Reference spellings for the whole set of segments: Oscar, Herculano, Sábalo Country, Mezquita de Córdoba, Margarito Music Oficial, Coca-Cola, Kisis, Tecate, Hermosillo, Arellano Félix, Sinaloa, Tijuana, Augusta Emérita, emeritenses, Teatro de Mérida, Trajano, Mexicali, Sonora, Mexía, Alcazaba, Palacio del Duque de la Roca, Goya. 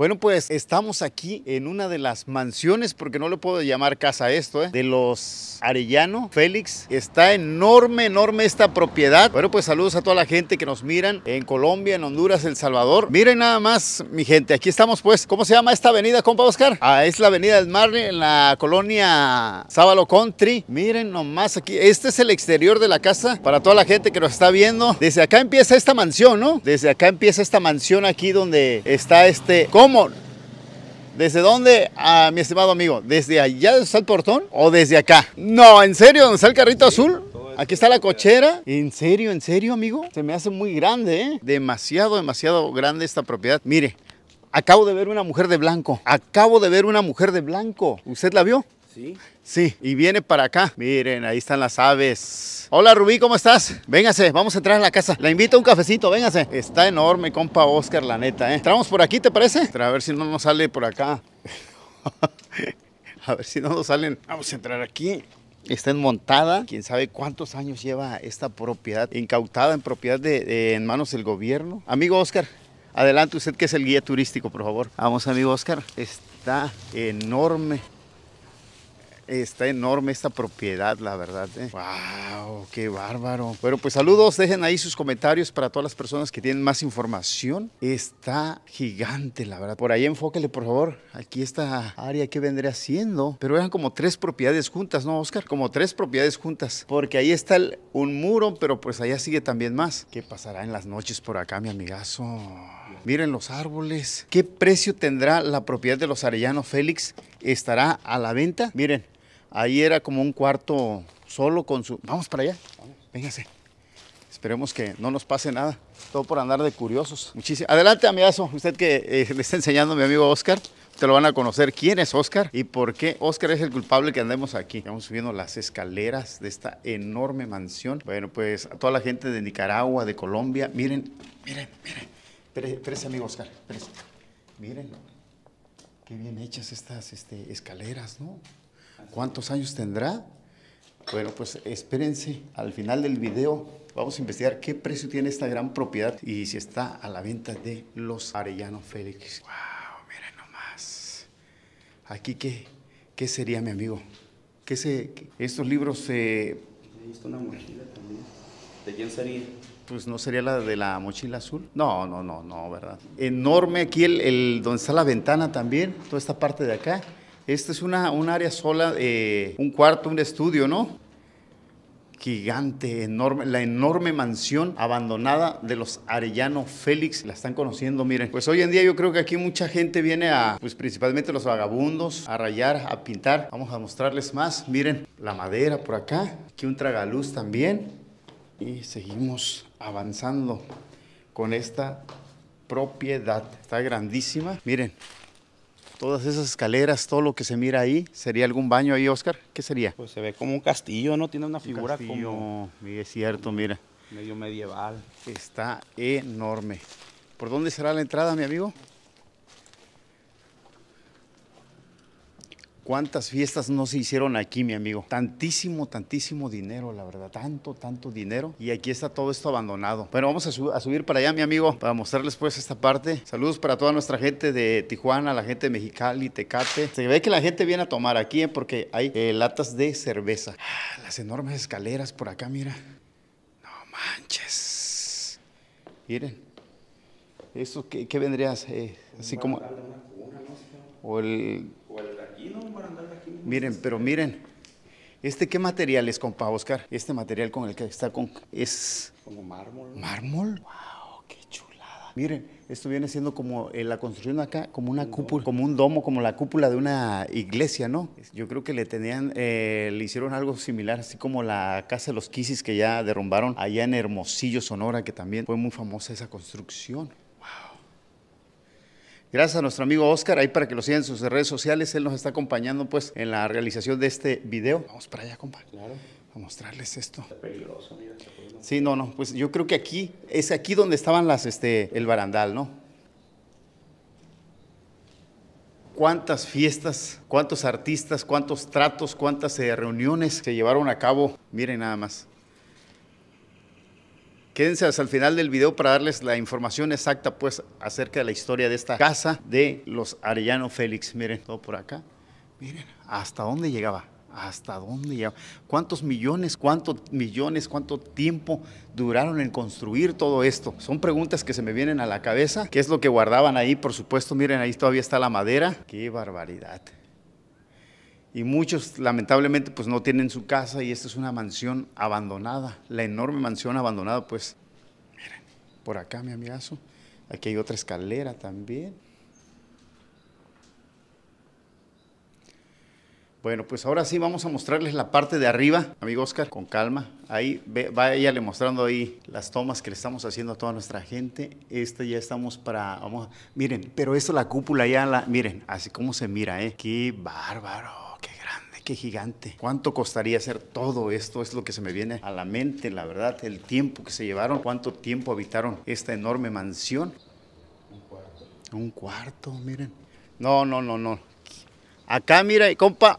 Bueno, pues estamos aquí en una de las mansiones, porque no le puedo llamar casa a esto, de los Arellano Félix. Está enorme, enorme esta propiedad. Bueno, pues saludos a toda la gente que nos miran en Colombia, en Honduras, El Salvador. Miren nada más, mi gente, aquí estamos pues. ¿Cómo se llama esta avenida, compa Oscar? Ah, es la avenida del Mar, en la colonia Sábalo Country. Miren nomás aquí, este es el exterior de la casa, para toda la gente que nos está viendo. Desde acá empieza esta mansión, ¿no? Desde acá empieza esta mansión aquí donde está este... ¿Cómo? ¿Desde dónde, mi estimado amigo? ¿Desde allá está el portón o desde acá? No, ¿en serio? ¿Dónde está el carrito azul? Aquí está la cochera. En serio, amigo? Se me hace muy grande, ¿eh? Demasiado, demasiado grande esta propiedad. Mire, acabo de ver una mujer de blanco. Acabo de ver una mujer de blanco. ¿Usted la vio? Sí. Sí, y viene para acá. Miren, ahí están las aves. Hola, Rubí, ¿cómo estás? Véngase, vamos a entrar a la casa. La invito a un cafecito, véngase. Está enorme, compa Oscar, la neta, ¿eh? Entramos por aquí, ¿te parece? A ver si no nos sale por acá. A ver si no nos salen. Vamos a entrar aquí. Está enmontada. Quién sabe cuántos años lleva esta propiedad incautada en propiedad en manos del gobierno. Amigo Oscar, adelante usted que es el guía turístico, por favor. Vamos, amigo Oscar. Está enorme. Está enorme esta propiedad, la verdad, ¿eh? ¡Wow! ¡Qué bárbaro! Bueno, pues saludos. Dejen ahí sus comentarios para todas las personas que tienen más información. Está gigante, la verdad. Por ahí enfócale, por favor. Aquí esta área que vendría siendo. Pero eran como 3 propiedades juntas, ¿no, Oscar? Como 3 propiedades juntas. Porque ahí está un muro, pero pues allá sigue también más. ¿Qué pasará en las noches por acá, mi amigazo? Miren los árboles. ¿Qué precio tendrá la propiedad de los Arellano Félix? ¿Estará a la venta? Miren. Ahí era como un cuarto solo con su... Vamos para allá. Véngase. Esperemos que no nos pase nada. Todo por andar de curiosos. Muchísimo. Adelante, amigazo. Usted que le está enseñando a mi amigo Oscar. Te lo van a conocer. ¿Quién es Oscar? ¿Y por qué Oscar es el culpable que andemos aquí? Estamos subiendo las escaleras de esta enorme mansión. Bueno, pues a toda la gente de Nicaragua, de Colombia. Miren, miren, miren. Espérese, amigo Oscar. Espérese. Miren. Qué bien hechas estas escaleras, ¿no? ¿Cuántos años tendrá? Bueno, pues espérense. Al final del video vamos a investigar qué precio tiene esta gran propiedad y si está a la venta de los Arellano Félix. ¡Wow! Miren nomás. Aquí, ¿qué sería, mi amigo? Estos libros se... He visto una mochila también. ¿De quién sería? Pues no sería la de la mochila azul. No, no, no, no, ¿verdad? Enorme aquí donde está la ventana también. Toda esta parte de acá. Esta es un área sola, un cuarto, un estudio, ¿no? Gigante, enorme, la enorme mansión abandonada de los Arellano Félix. La están conociendo, miren. Pues hoy en día yo creo que aquí mucha gente viene pues principalmente los vagabundos, a rayar, a pintar. Vamos a mostrarles más, miren, la madera por acá. Aquí un tragaluz también. Y seguimos avanzando con esta propiedad. Está grandísima, miren. Todas esas escaleras, todo lo que se mira ahí, ¿sería algún baño ahí, Oscar? ¿Qué sería? Pues se ve como un castillo, ¿no? Tiene una figura castillo, como... Es cierto, mira. Medio medieval. Está enorme. ¿Por dónde será la entrada, mi amigo? ¿Cuántas fiestas no se hicieron aquí, mi amigo? Tantísimo, tantísimo dinero, la verdad. Tanto, tanto dinero. Y aquí está todo esto abandonado. Bueno, vamos a subir para allá, mi amigo, para mostrarles pues esta parte. Saludos para toda nuestra gente de Tijuana, la gente de Mexicali, Tecate. Se ve que la gente viene a tomar aquí, porque hay latas de cerveza. Ah, las enormes escaleras por acá, mira. No manches. Miren. ¿Esto qué vendrías? Así como... O el de aquí, ¿no? Para andar de aquí. Miren, pero miren. ¿Qué material es, compa Oscar? Este material con el que está es... Como mármol. ¿Mármol? ¡Wow! ¡Qué chulada! Miren, esto viene siendo como la construcción acá, como una cúpula, como un domo, como la cúpula de una iglesia, ¿no? Yo creo que le hicieron algo similar, así como la casa de los Kisis que ya derrumbaron allá en Hermosillo, Sonora, que también fue muy famosa esa construcción. Gracias a nuestro amigo Oscar, ahí para que lo sigan en sus redes sociales. Él nos está acompañando pues en la realización de este video. Vamos para allá, compa. Claro. A mostrarles esto. Está peligroso, mira. Sí, no, no. Pues yo creo que aquí, es aquí donde estaban el barandal, ¿no? ¿Cuántas fiestas, cuántos artistas, cuántos tratos, cuántas reuniones se llevaron a cabo? Miren nada más. Quédense hasta el final del video para darles la información exacta, pues, acerca de la historia de esta casa de los Arellano Félix. Miren, todo por acá. Miren, hasta dónde llegaba. ¿Hasta dónde ya? ¿Cuántos millones, cuánto tiempo duraron en construir todo esto? Son preguntas que se me vienen a la cabeza. ¿Qué es lo que guardaban ahí? Por supuesto, miren, ahí todavía está la madera. ¡Qué barbaridad! Y muchos, lamentablemente, pues no tienen su casa y esta es una mansión abandonada. La enorme mansión abandonada, pues, miren, por acá, mi amigazo. Aquí hay otra escalera también. Bueno, pues ahora sí vamos a mostrarles la parte de arriba, amigo Oscar, con calma. Ahí váyale mostrando ahí las tomas que le estamos haciendo a toda nuestra gente. Esta ya estamos para, vamos, miren, pero esto la cúpula ya la, miren, así como se mira, ¿eh? Qué bárbaro, qué grande, qué gigante. ¿Cuánto costaría hacer todo esto? Es lo que se me viene a la mente, la verdad, el tiempo que se llevaron, cuánto tiempo habitaron esta enorme mansión. Un cuarto. Un cuarto, miren. No. Acá, mira, compa.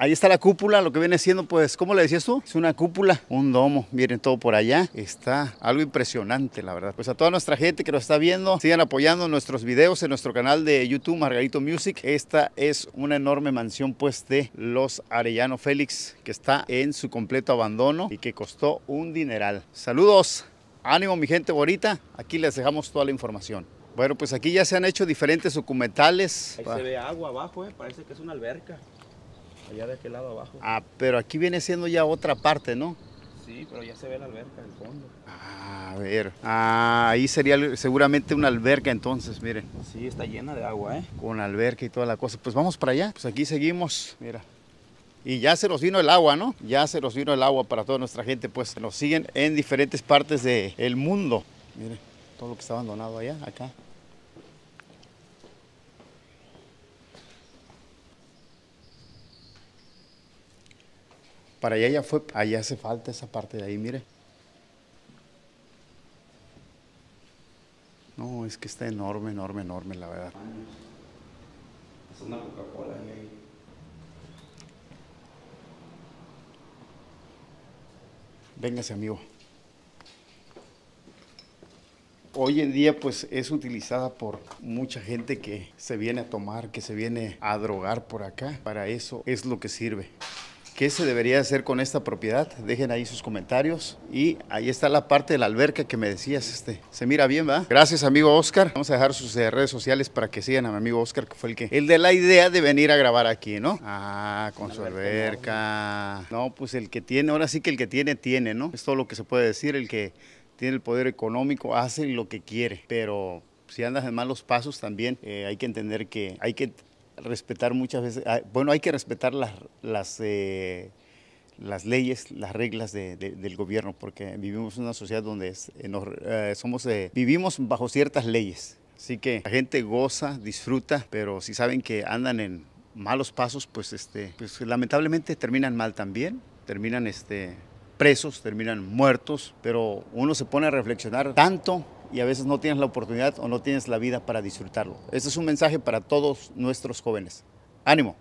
Ahí está la cúpula, lo que viene siendo, pues, ¿cómo le decías tú? Es una cúpula, un domo, miren todo por allá. Está algo impresionante, la verdad. Pues a toda nuestra gente que nos está viendo, sigan apoyando nuestros videos en nuestro canal de YouTube, Margarito Music. Esta es una enorme mansión, pues, de los Arellano Félix, que está en su completo abandono y que costó un dineral. Saludos, ánimo mi gente bonita, aquí les dejamos toda la información. Bueno, pues aquí ya se han hecho diferentes documentales. Ahí se ve agua abajo, parece que es una alberca. Allá de aquel lado abajo. Ah, pero aquí viene siendo ya otra parte, ¿no? Sí, pero ya se ve la alberca en el fondo. Ah, a ver. Ah, ahí sería seguramente una alberca entonces, miren. Sí, está llena de agua, ¿eh? Con alberca y toda la cosa. Pues vamos para allá. Pues aquí seguimos, mira. Y ya se nos vino el agua, ¿no? Ya se nos vino el agua para toda nuestra gente, pues. Nos siguen en diferentes partes del mundo. Miren, todo lo que está abandonado allá, acá. Para allá ya fue, allá hace falta esa parte de ahí, mire. No, es que está enorme, la verdad. Es una Coca-Cola ahí. Véngase, amigo. Hoy en día, pues, es utilizada por mucha gente que se viene a tomar, que se viene a drogar por acá. Para eso es lo que sirve. ¿Qué se debería hacer con esta propiedad? Dejen ahí sus comentarios. Y ahí está la parte de la alberca que me decías. Se mira bien, ¿verdad? Gracias, amigo Oscar. Vamos a dejar sus redes sociales para que sigan a mi amigo Oscar, que fue el de la idea de venir a grabar aquí, ¿no? Ah, con su alberca. No, pues el que tiene, ahora sí que el que tiene, tiene, ¿no? Es todo lo que se puede decir. El que tiene el poder económico hace lo que quiere. Pero si andas en malos pasos también, hay que entender que hay que respetar muchas veces, bueno, hay que respetar las leyes, las reglas del gobierno, porque vivimos en una sociedad donde vivimos bajo ciertas leyes. Así que la gente goza, disfruta, pero si saben que andan en malos pasos, pues, pues lamentablemente terminan mal también, terminan presos, terminan muertos, pero uno se pone a reflexionar tanto y a veces no tienes la oportunidad o no tienes la vida para disfrutarlo. Este es un mensaje para todos nuestros jóvenes. ¡Ánimo!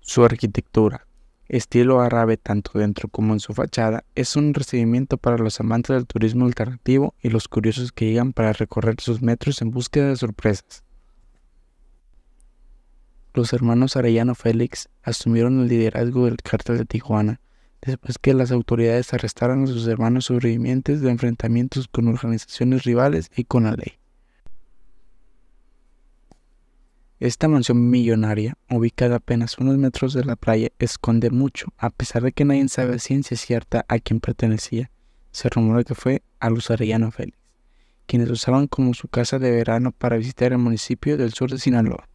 Su arquitectura, estilo árabe tanto dentro como en su fachada, es un recibimiento para los amantes del turismo alternativo y los curiosos que llegan para recorrer sus metros en búsqueda de sorpresas. Los hermanos Arellano Félix asumieron el liderazgo del cártel de Tijuana, después que las autoridades arrestaron a sus hermanos sobrevivientes de enfrentamientos con organizaciones rivales y con la ley. Esta mansión millonaria, ubicada apenas unos metros de la playa, esconde mucho, a pesar de que nadie sabe a ciencia cierta a quién pertenecía. Se rumora que fue a los Arellano Félix, quienes usaban como su casa de verano para visitar el municipio del sur de Sinaloa.